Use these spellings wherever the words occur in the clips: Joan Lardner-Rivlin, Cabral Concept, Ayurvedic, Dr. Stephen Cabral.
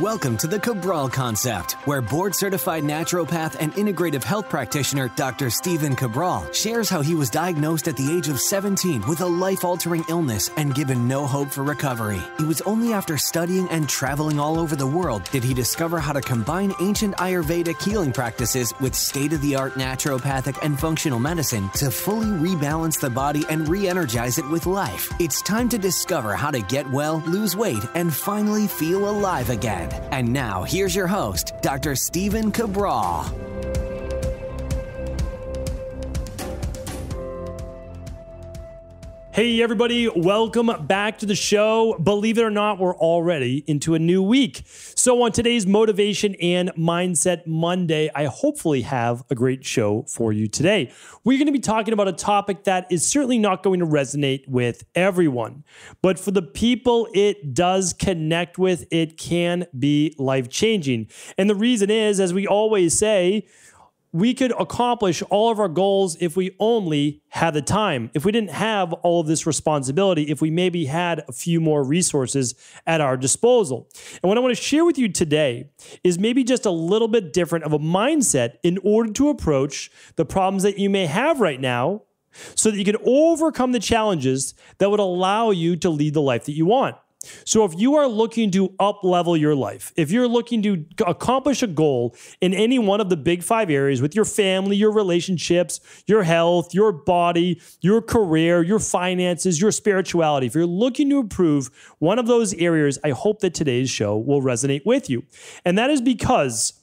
Welcome to the Cabral Concept, where board-certified naturopath and integrative health practitioner Dr. Stephen Cabral shares how he was diagnosed at the age of 17 with a life-altering illness and given no hope for recovery. It was only after studying and traveling all over the world did he discover how to combine ancient Ayurvedic healing practices with state-of-the-art naturopathic and functional medicine to fully rebalance the body and re-energize it with life. It's time to discover how to get well, lose weight, and finally feel alive again. And now, here's your host, Dr. Stephen Cabral. Hey, everybody. Welcome back to the show. Believe it or not, we're already into a new week. So on today's Motivation and Mindset Monday, I hopefully have a great show for you today. We're going to be talking about a topic that is certainly not going to resonate with everyone, but for the people it does connect with, it can be life-changing. And the reason is, as we always say, we could accomplish all of our goals if we only had the time, if we didn't have all of this responsibility, if we maybe had a few more resources at our disposal. And what I want to share with you today is maybe just a little bit different of a mindset in order to approach the problems that you may have right now so that you can overcome the challenges that would allow you to lead the life that you want. So if you are looking to up-level your life, if you're looking to accomplish a goal in any one of the big five areas with your family, your relationships, your health, your body, your career, your finances, your spirituality, if you're looking to improve one of those areas, I hope that today's show will resonate with you. And that is because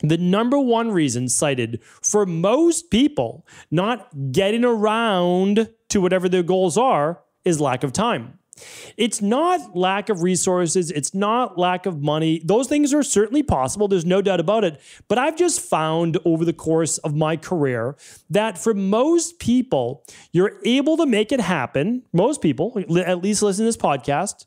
the number one reason cited for most people not getting around to whatever their goals are is lack of time. It's not lack of resources. It's not lack of money. Those things are certainly possible. There's no doubt about it. But I've just found over the course of my career that for most people, you're able to make it happen. Most people, at least listen to this podcast,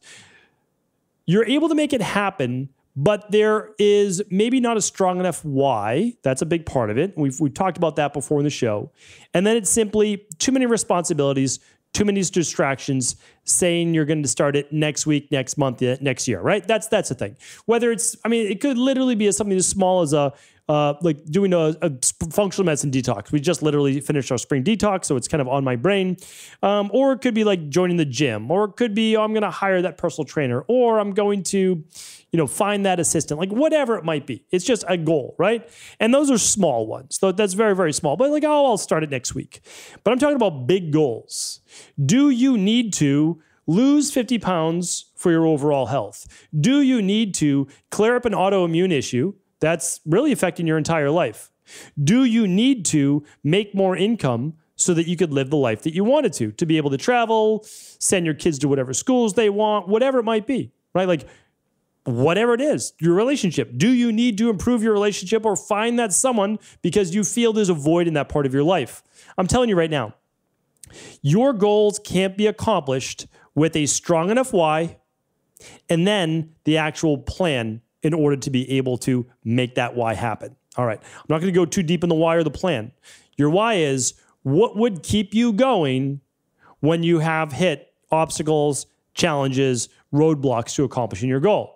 you're able to make it happen, but there is maybe not a strong enough why. That's a big part of it. We've talked about that before in the show. And then it's simply too many responsibilities, too many distractions, saying you're going to start it next week, next month, next year, right? That's the thing. Whether it's, I mean, it could literally be something as small as like doing a functional medicine detox. We just literally finished our spring detox, so it's kind of on my brain. Or it could be like joining the gym, or it could be, oh, I'm going to hire that personal trainer, or I'm going to, find that assistant, like whatever it might be. It's just a goal, right? And those are small ones. So that's very, very small. But like, oh, I'll start it next week. But I'm talking about big goals. Do you need to lose 50 pounds for your overall health? Do you need to clear up an autoimmune issue that's really affecting your entire life? Do you need to make more income so that you could live the life that you wanted to be able to travel, send your kids to whatever schools they want, whatever it might be, right? Like whatever it is, your relationship. Do you need to improve your relationship or find that someone because you feel there's a void in that part of your life? I'm telling you right now, your goals can't be accomplished with a strong enough why and then the actual plan in order to be able to make that why happen. All right. I'm not going to go too deep in the why or the plan. Your why is what would keep you going when you have hit obstacles, challenges, roadblocks to accomplishing your goal.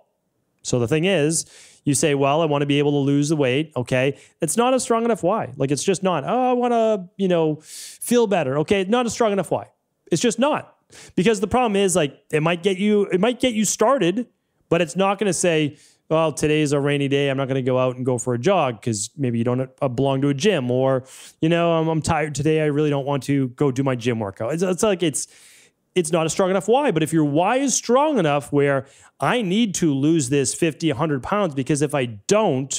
So the thing is, you say, well, I want to be able to lose the weight. Okay. It's not a strong enough why. Like it's just not, oh, I want to, feel better. Okay. Not a strong enough why. It's just not, because the problem is like, it might get you started, but it's not going to say, well, today's a rainy day. I'm not going to go out and go for a jog because maybe you don't belong to a gym or, I'm tired today. I really don't want to go do my gym workout. It's not a strong enough why, but if your why is strong enough where I need to lose this 50, 100 pounds, because if I don't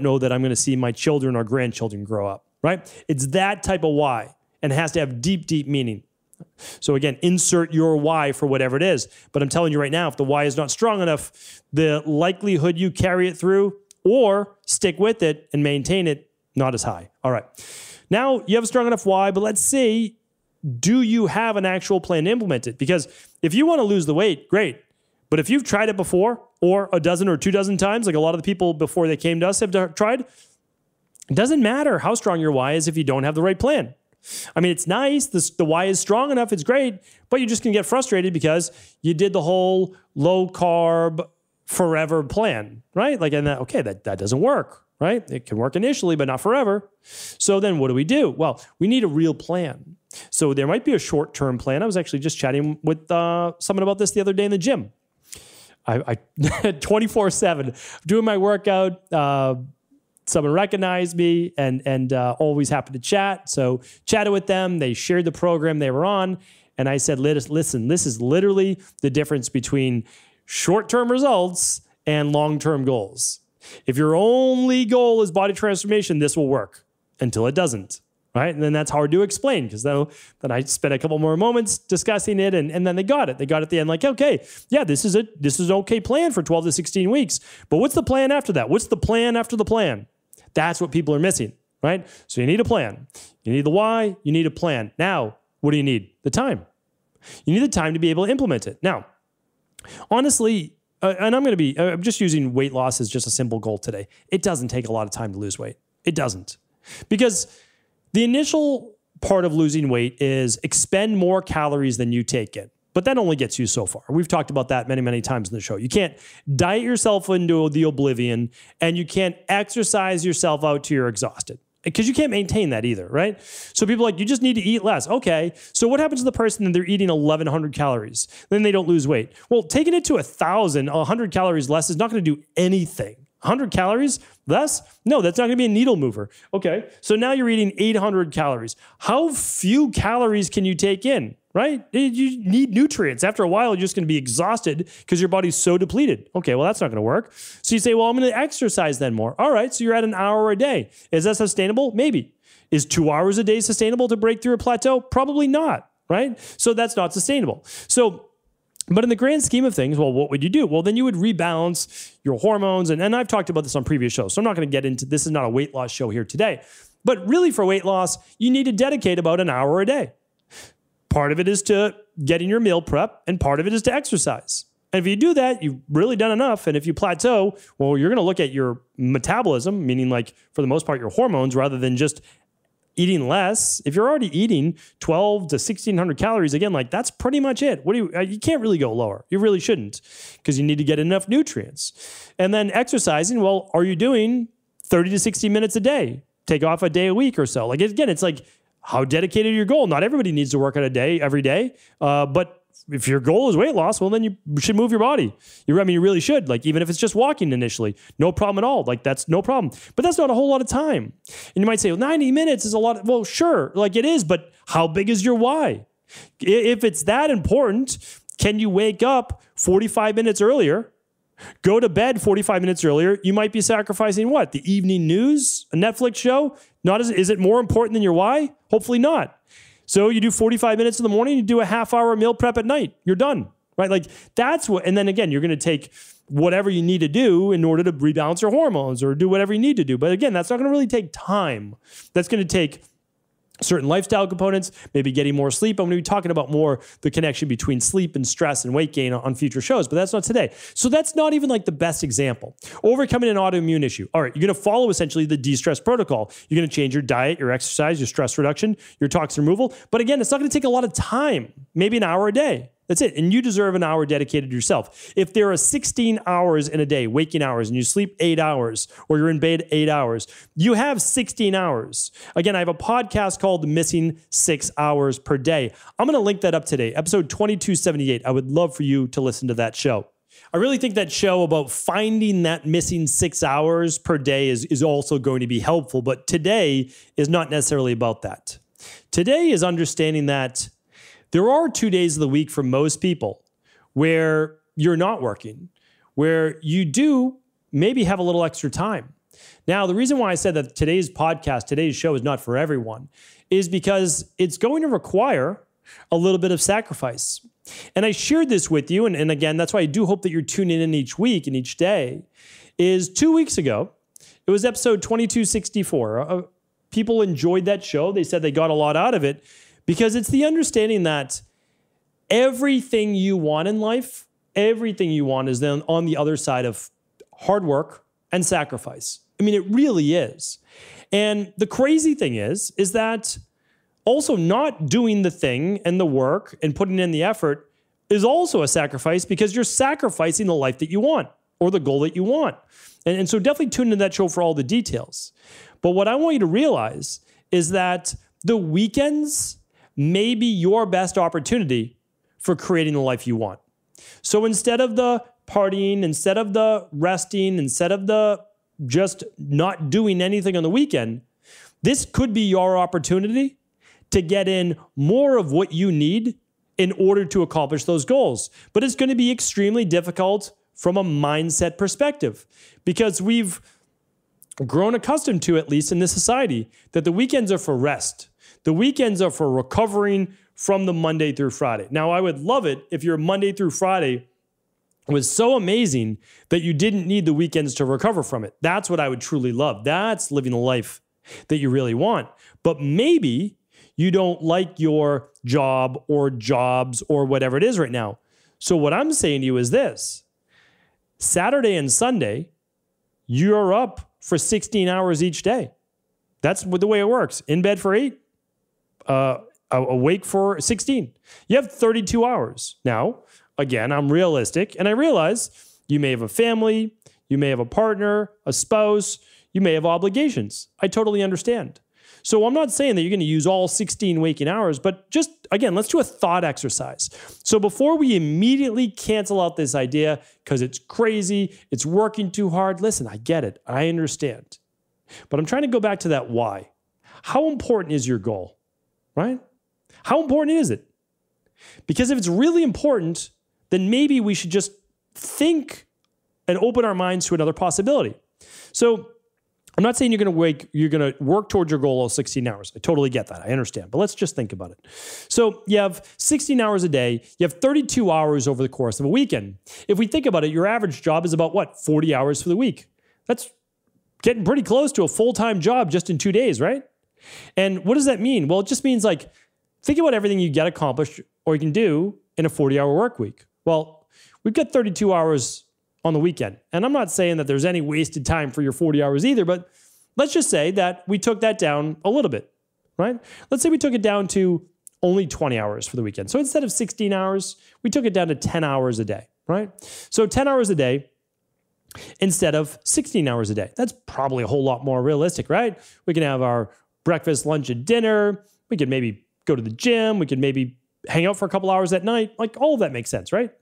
know that I'm going to see my children or grandchildren grow up, right? It's that type of why and it has to have deep, deep meaning. So again, insert your why for whatever it is. But I'm telling you right now, if the why is not strong enough, the likelihood you carry it through or stick with it and maintain it, not as high. All right. Now you have a strong enough why, but let's see. Do you have an actual plan implemented? Because if you want to lose the weight, great. But if you've tried it before or a dozen or two dozen times, like a lot of the people before they came to us have tried, it doesn't matter how strong your why is if you don't have the right plan. I mean, it's nice. The why is strong enough. It's great. But you're just going to get frustrated because you did the whole low carb, forever plan, right? Like, and that, okay, that doesn't work, right? It can work initially, but not forever. So then what do we do? Well, we need a real plan. So there might be a short-term plan. I was actually just chatting with someone about this the other day in the gym. I 24/7 doing my workout. Someone recognized me and always happy to chat. So chatted with them. They shared the program they were on. And I said, listen, this is literally the difference between short-term results and long-term goals. If your only goal is body transformation, this will work until it doesn't. Right? And then that's hard to explain, because then I spent a couple more moments discussing it, and then they got it. They got it at the end, like, okay, yeah, this is an okay plan for 12 to 16 weeks. But what's the plan after that? What's the plan after the plan? That's what people are missing, right? So you need a plan. You need the why, you need a plan. Now, what do you need? The time. You need the time to be able to implement it. Now, honestly, and I'm just using weight loss as just a simple goal today. It doesn't take a lot of time to lose weight. It doesn't. Because the initial part of losing weight is expend more calories than you take in. But that only gets you so far. We've talked about that many, many times in the show. You can't diet yourself into the oblivion, and you can't exercise yourself out till you're exhausted, because you can't maintain that either, right? So people are like, you just need to eat less. Okay, so what happens to the person that they're eating 1,100 calories? Then they don't lose weight. Well, taking it to 1,000, 100 calories less is not going to do anything. 100 calories less? No, that's not going to be a needle mover. Okay, so now you're eating 800 calories. How few calories can you take in, right? You need nutrients. After a while, you're just going to be exhausted because your body's so depleted. Okay, well, that's not going to work. So you say, well, I'm going to exercise then more. All right, so you're at an hour a day. Is that sustainable? Maybe. Is 2 hours a day sustainable to break through a plateau? Probably not, right? So that's not sustainable. So but in the grand scheme of things, well, what would you do? Well, then you would rebalance your hormones. And I've talked about this on previous shows, so I'm not going to get into this. This is not a weight loss show here today. But really, for weight loss, you need to dedicate about an hour a day. Part of it is to getting your meal prep, and part of it is to exercise. And if you do that, you've really done enough. And if you plateau, well, you're going to look at your metabolism, meaning, like, for the most part, your hormones, rather than just eating less. If you're already eating 12 to 1,600 calories, again, like, that's pretty much it. What do you can't really go lower. You really shouldn't, because you need to get enough nutrients. And then exercising, well, are you doing 30 to 60 minutes a day? Take off a day a week or so. Like, again, it's like, how dedicated are your goal? Not everybody needs to work out a day, every day. But if your goal is weight loss, well, then you should move your body. You really should. Like, even if it's just walking initially, no problem at all. Like, that's no problem. But that's not a whole lot of time. And you might say, well, 90 minutes is a lot. Well, sure, like, it is, but how big is your why? If it's that important, can you wake up 45 minutes earlier, go to bed 45 minutes earlier? You might be sacrificing what? The evening news, a Netflix show? Is it more important than your why? Hopefully not. So you do 45 minutes in the morning, you do a half hour meal prep at night, you're done, right? Like, that's what, and then again, you're going to take whatever you need to do in order to rebalance your hormones or do whatever you need to do. But again, that's not going to really take time. That's going to take certain lifestyle components, maybe getting more sleep. I'm going to be talking about more the connection between sleep and stress and weight gain on future shows, but that's not today. So that's not even, like, the best example. Overcoming an autoimmune issue. All right, you're going to follow essentially the de-stress protocol. You're going to change your diet, your exercise, your stress reduction, your toxin removal. But again, it's not going to take a lot of time, maybe an hour a day. That's it. And you deserve an hour dedicated to yourself. If there are 16 hours in a day, waking hours, and you sleep 8 hours, or you're in bed 8 hours, you have 16 hours. Again, I have a podcast called The Missing 6 Hours Per Day. I'm going to link that up today, episode 2278. I would love for you to listen to that show. I really think that show about finding that missing 6 hours per day is also going to be helpful, but today is not necessarily about that. Today is understanding that there are 2 days of the week for most people where you're not working, where you do maybe have a little extra time. Now, the reason why I said that today's podcast, today's show is not for everyone, is because it's going to require a little bit of sacrifice. And I shared this with you, and again, that's why I do hope that you're tuning in each week and each day, is 2 weeks ago, it was episode 2264. People enjoyed that show. They said they got a lot out of it, because it's the understanding that everything you want in life, everything you want is then on the other side of hard work and sacrifice. I mean, it really is. And the crazy thing is that also not doing the thing and the work and putting in the effort is also a sacrifice, because you're sacrificing the life that you want. or the goal that you want. And so definitely tune into that show for all the details. But what I want you to realize is that the weekends may be your best opportunity for creating the life you want. So instead of the partying, instead of the resting, instead of the just not doing anything on the weekend, this could be your opportunity to get in more of what you need in order to accomplish those goals. But it's going to be extremely difficult from a mindset perspective, because we've grown accustomed to, at least in this society, that the weekends are for rest. The weekends are for recovering from the Monday through Friday. Now, I would love it if your Monday through Friday was so amazing that you didn't need the weekends to recover from it. That's what I would truly love. That's living the life that you really want. But maybe you don't like your job or jobs or whatever it is right now. So what I'm saying to you is this: Saturday and Sunday, you're up for 16 hours each day. That's the way it works. In bed for 8, awake for 16. You have 32 hours. Now, again, I'm realistic, and I realize you may have a family, you may have a partner, a spouse, you may have obligations. I totally understand. So I'm not saying that you're going to use all 16 waking hours, but just, again, let's do a thought exercise. So before we immediately cancel out this idea because it's crazy, it's working too hard, listen, I get it. I understand. But I'm trying to go back to that why. How important is your goal, right? How important is it? Because if it's really important, then maybe we should just think and open our minds to another possibility. So I'm not saying you're going to work towards your goal of 16 hours. I totally get that. I understand. But let's just think about it. So you have 16 hours a day. You have 32 hours over the course of a weekend. If we think about it, your average job is about, what, 40 hours for the week. That's getting pretty close to a full-time job just in 2 days, right? And what does that mean? Well, it just means, like, think about everything you get accomplished or you can do in a 40-hour work week. Well, we've got 32 hours on the weekend. And I'm not saying that there's any wasted time for your 40 hours either, but let's just say that we took that down a little bit, right? Let's say we took it down to only 20 hours for the weekend. So instead of 16 hours, we took it down to 10 hours a day, right? So 10 hours a day instead of 16 hours a day. That's probably a whole lot more realistic, right? We can have our breakfast, lunch, and dinner. We could maybe go to the gym. We could maybe hang out for a couple hours at night. Like, all of that makes sense, right?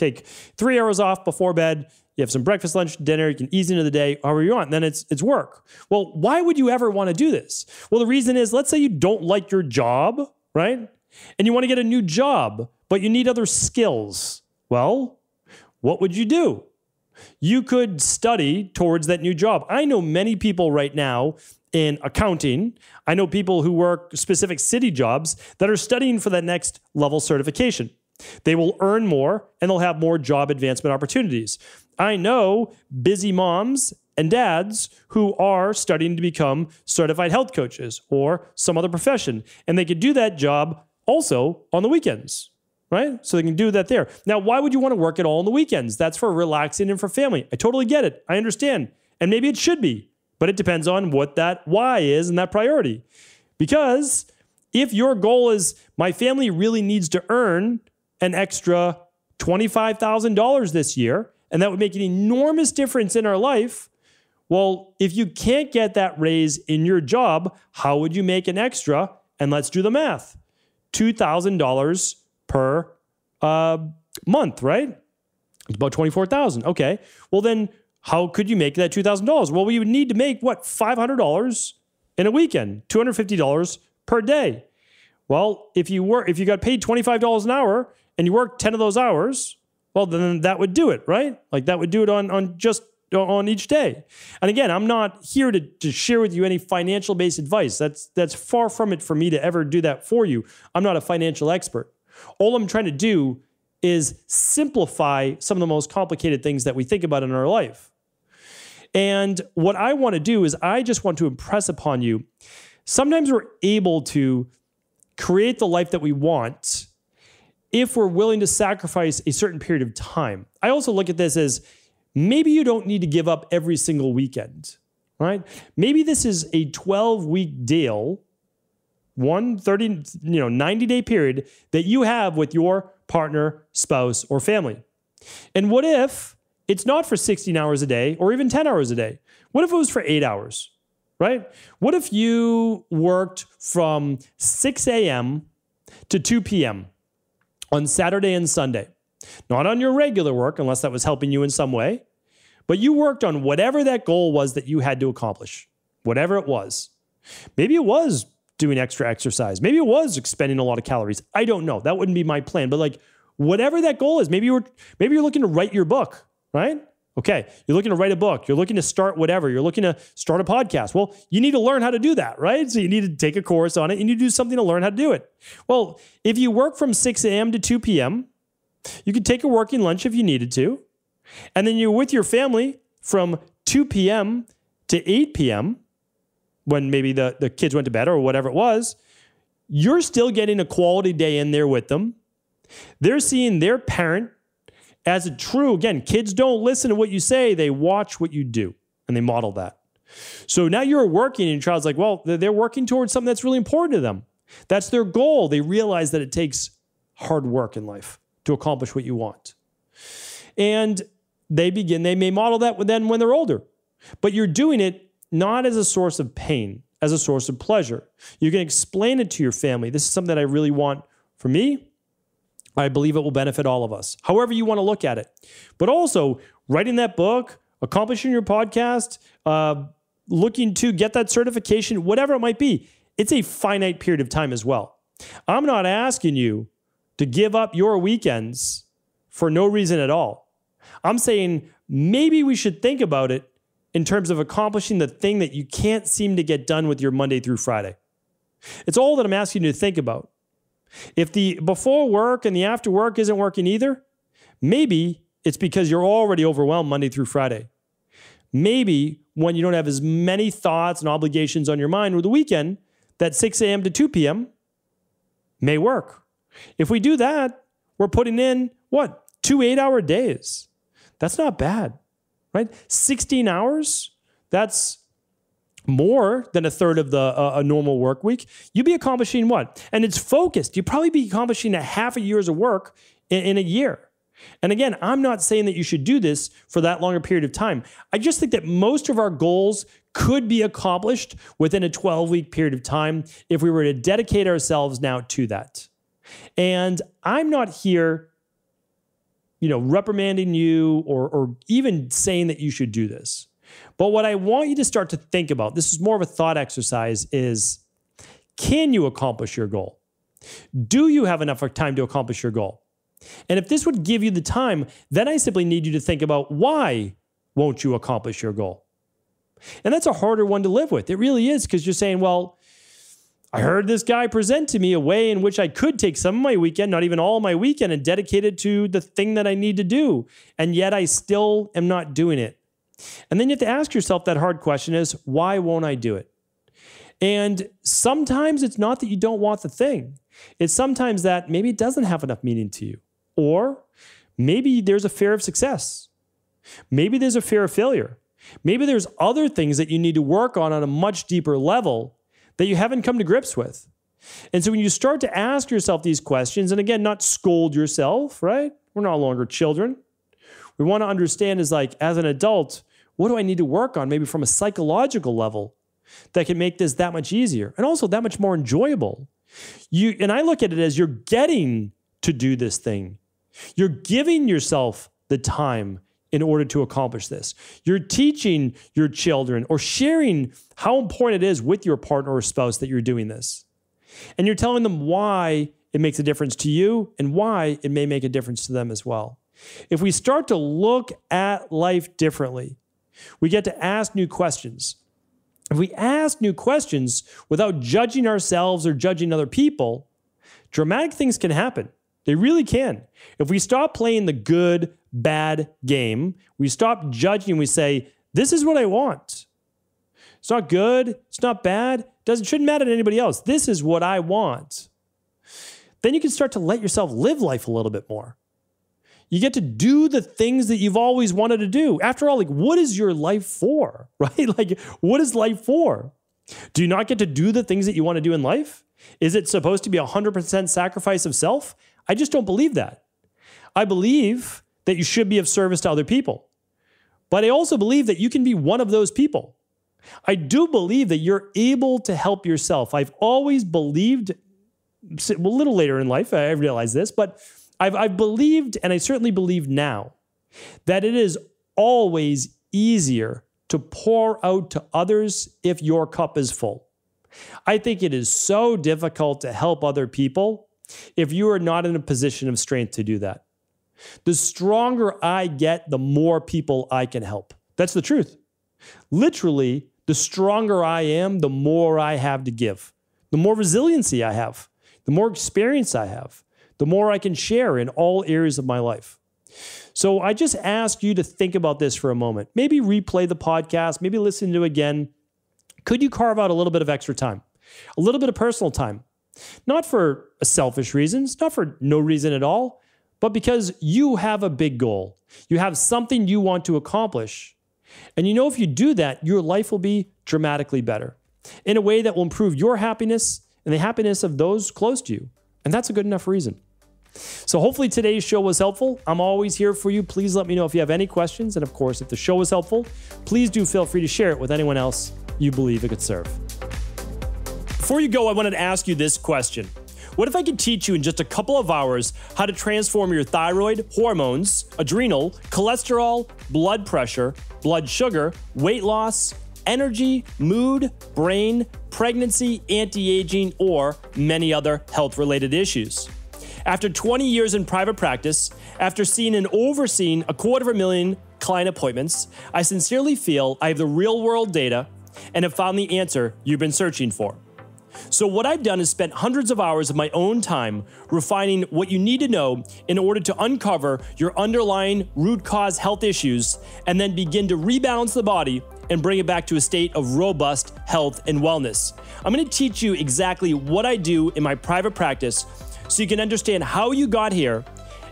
Take 3 hours off before bed. You have some breakfast, lunch, dinner. You can ease into the day however you want. Then it's work. Well, why would you ever want to do this? Well, the reason is, let's say you don't like your job, right? And you want to get a new job, but you need other skills. Well, what would you do? You could study towards that new job. I know many people right now in accounting. I know people who work specific city jobs that are studying for that next level certification. They will earn more and they'll have more job advancement opportunities. I know busy moms and dads who are studying to become certified health coaches or some other profession, and they could do that job also on the weekends, right? So they can do that there. Now, why would you want to work at all on the weekends? That's for relaxing and for family. I totally get it. I understand. And maybe it should be, but it depends on what that why is and that priority. Because if your goal is, my family really needs to earn an extra $25,000 this year, and that would make an enormous difference in our life. Well, if you can't get that raise in your job, how would you make an extra? And let's do the math. $2,000 per month, right? It's about $24,000. Okay. Well, then how could you make that $2,000? Well, we would need to make, what, $500 in a weekend, $250 per day. Well, if you got paid $25 an hour and you worked 10 of those hours, well, then that would do it, right? Like, that would do it on each day. And again, I'm not here to share with you any financial-based advice. That's far from it for me to ever do that for you. I'm not a financial expert. All I'm trying to do is simplify some of the most complicated things that we think about in our life. And what I want to do is I just want to impress upon you, sometimes we're able to create the life that we want if we're willing to sacrifice a certain period of time. I also look at this as, maybe you don't need to give up every single weekend, right? Maybe this is a 12-week deal, 90-day period that you have with your partner, spouse, or family. And what if It's not for 16 hours a day or even 10 hours a day. What if it was for 8 hours, right? What if you worked from 6 a.m. to 2 p.m. on Saturday and Sunday? Not on your regular work, unless that was helping you in some way, but you worked on whatever that goal was that you had to accomplish, whatever it was. Maybe it was doing extra exercise. Maybe it was expending a lot of calories. I don't know. That wouldn't be my plan, but like whatever that goal is, maybe you're looking to write your book, right? Okay. You're looking to write a book. You're looking to start whatever. You're looking to start a podcast. Well, you need to learn how to do that, right? So you need to take a course on it and you do something to learn how to do it. Well, if you work from 6 a.m. to 2 p.m., you could take a working lunch if you needed to. And then you're with your family from 2 p.m. to 8 p.m. when maybe the kids went to bed or whatever it was. You're still getting a quality day in there with them. They're seeing their parent as a true, again, kids don't listen to what you say. They watch what you do and they model that. So now you're working and your child's like, well, they're working towards something that's really important to them. That's their goal. They realize that it takes hard work in life to accomplish what you want. And they may model that then when they're older, but you're doing it not as a source of pain, as a source of pleasure. You can explain it to your family. This is something that I really want for me. I believe it will benefit all of us, however you want to look at it. But also writing that book, accomplishing your podcast, looking to get that certification, whatever it might be, it's a finite period of time as well. I'm not asking you to give up your weekends for no reason at all. I'm saying maybe we should think about it in terms of accomplishing the thing that you can't seem to get done with your Monday through Friday. It's all that I'm asking you to think about. If the before work and the after work isn't working either, maybe it's because you're already overwhelmed Monday through Friday. Maybe when you don't have as many thoughts and obligations on your mind with the weekend, that 6 a.m. to 2 p.m. may work. If we do that, we're putting in, what, 2 8-hour days. That's not bad, right? 16 hours, that's more than a third of a normal work week. You'd be accomplishing what? And it's focused. You'd probably be accomplishing a half a year's of work in a year. And again, I'm not saying that you should do this for that longer period of time. I just think that most of our goals could be accomplished within a 12-week period of time if we were to dedicate ourselves now to that. And I'm not here, you know, reprimanding you or even saying that you should do this. But what I want you to start to think about, this is more of a thought exercise, is can you accomplish your goal? Do you have enough time to accomplish your goal? And if this would give you the time, then I simply need you to think about why won't you accomplish your goal? And that's a harder one to live with. It really is, because you're saying, well, I heard this guy present to me a way in which I could take some of my weekend, not even all of my weekend, and dedicate it to the thing that I need to do. And yet I still am not doing it. And then you have to ask yourself that hard question is, why won't I do it? And sometimes it's not that you don't want the thing. It's sometimes that maybe it doesn't have enough meaning to you. Or maybe there's a fear of success. Maybe there's a fear of failure. Maybe there's other things that you need to work on a much deeper level that you haven't come to grips with. And so when you start to ask yourself these questions, and again, not scold yourself, right? We're no longer children. We want to understand is like, as an adult, what do I need to work on maybe from a psychological level that can make this that much easier and also that much more enjoyable? And I look at it as you're getting to do this thing. You're giving yourself the time in order to accomplish this. You're teaching your children or sharing how important it is with your partner or spouse that you're doing this. And you're telling them why it makes a difference to you and why it may make a difference to them as well. If we start to look at life differently, we get to ask new questions. If we ask new questions without judging ourselves or judging other people, dramatic things can happen. They really can. If we stop playing the good, bad game, we stop judging, we say, this is what I want. It's not good. It's not bad. It shouldn't matter to anybody else. This is what I want. Then you can start to let yourself live life a little bit more. You get to do the things that you've always wanted to do. After all, like, what is your life for, right? Like, what is life for? Do you not get to do the things that you want to do in life? Is it supposed to be 100% sacrifice of self? I just don't believe that. I believe that you should be of service to other people. But I also believe that you can be one of those people. I do believe that you're able to help yourself. I've always believed, a little later in life, I realized this, but I've believed, and I certainly believe now, that it is always easier to pour out to others if your cup is full. I think it is so difficult to help other people if you are not in a position of strength to do that. The stronger I get, the more people I can help. That's the truth. Literally, the stronger I am, the more I have to give. The more resiliency I have, the more experience I have, the more I can share in all areas of my life. So I just ask you to think about this for a moment. Maybe replay the podcast, maybe listen to it again. Could you carve out a little bit of extra time, a little bit of personal time? Not for selfish reasons, not for no reason at all, but because you have a big goal. You have something you want to accomplish. And you know if you do that, your life will be dramatically better in a way that will improve your happiness and the happiness of those close to you. And that's a good enough reason. So hopefully today's show was helpful. I'm always here for you. Please let me know if you have any questions. And of course, if the show was helpful, please do feel free to share it with anyone else you believe it could serve. Before you go, I wanted to ask you this question. What if I could teach you in just a couple of hours how to transform your thyroid, hormones, adrenal, cholesterol, blood pressure, blood sugar, weight loss, energy, mood, brain, pregnancy, anti-aging, or many other health-related issues? After 20 years in private practice, after seeing and overseeing 250,000 client appointments, I sincerely feel I have the real-world data and have found the answer you've been searching for. So what I've done is spent hundreds of hours of my own time refining what you need to know in order to uncover your underlying root cause health issues and then begin to rebalance the body and bring it back to a state of robust health and wellness. I'm going to teach you exactly what I do in my private practice so you can understand how you got here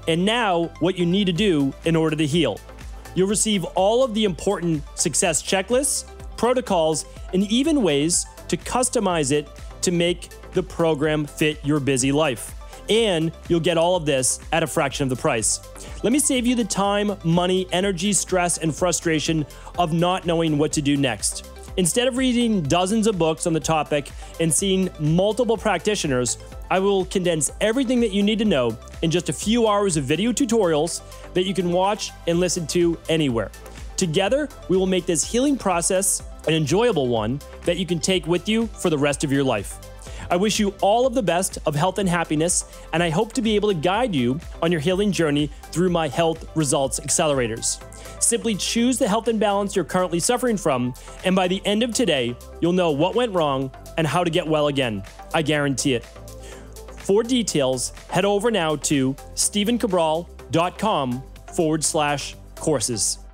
and now what you need to do in order to heal. You'll receive all of the important success checklists, protocols, and even ways to customize it to make the program fit your busy life. And you'll get all of this at a fraction of the price. Let me save you the time, money, energy, stress, and frustration of not knowing what to do next. Instead of reading dozens of books on the topic and seeing multiple practitioners, I will condense everything that you need to know in just a few hours of video tutorials that you can watch and listen to anywhere. Together, we will make this healing process an enjoyable one that you can take with you for the rest of your life. I wish you all of the best of health and happiness, and I hope to be able to guide you on your healing journey through my Health Results Accelerators. Simply choose the health imbalance you're currently suffering from, and by the end of today, you'll know what went wrong and how to get well again. I guarantee it. For details, head over now to StephenCabral.com/courses.